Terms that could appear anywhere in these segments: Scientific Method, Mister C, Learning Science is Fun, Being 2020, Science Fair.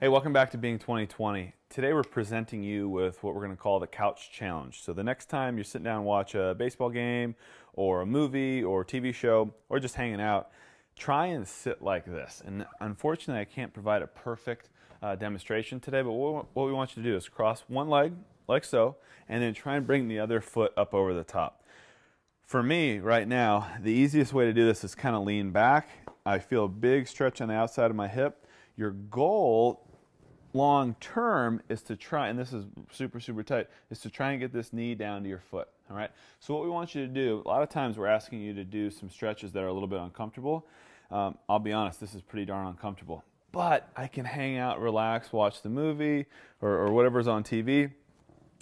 Hey, welcome back to Being 2020. Today we're presenting you with what we're going to call the couch challenge. So the next time you're sitting down and watch a baseball game or a movie or a TV show or just hanging out, try and sit like this. And unfortunately I can't provide a perfect demonstration today, but what we want you to do is cross one leg like so and then try and bring the other foot up over the top. For me right now, the easiest way to do this is kind of lean back. I feel a big stretch on the outside of my hip. Your goal long term is to try, and this is super tight, is to try and get this knee down to your foot. All right, so what we want you to do, a lot of times we're asking you to do some stretches that are a little bit uncomfortable. I'll be honest, this is pretty darn uncomfortable, but I can hang out, relax, watch the movie or whatever's on TV,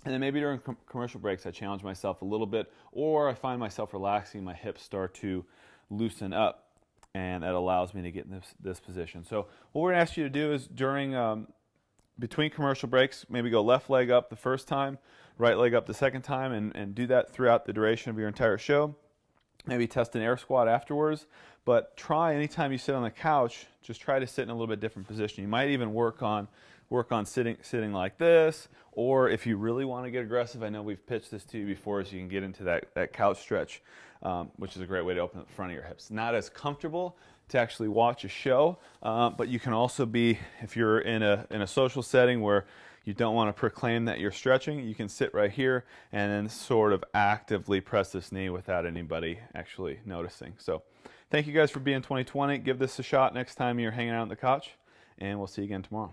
and then maybe during commercial breaks I challenge myself a little bit, or I find myself relaxing, my hips start to loosen up, and that allows me to get in this position. So what we're going to ask you to do is during between commercial breaks, maybe go left leg up the first time, right leg up the second time, and do that throughout the duration of your entire show. Maybe test an air squat afterwards, but try anytime you sit on the couch, just try to sit in a little bit different position. You might even work on sitting like this, or if you really want to get aggressive, I know we've pitched this to you before, so you can get into that couch stretch, which is a great way to open up the front of your hips. Not as comfortable to actually watch a show, but you can also be, if you're in a social setting where you don't want to proclaim that you're stretching, you can sit right here and then sort of actively press this knee without anybody actually noticing. So thank you guys for being 2020. Give this a shot next time you're hanging out on the couch, and we'll see you again tomorrow.